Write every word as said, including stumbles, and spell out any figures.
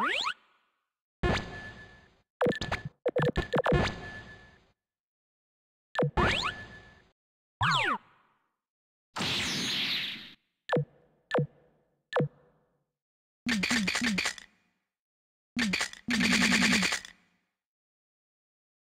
What?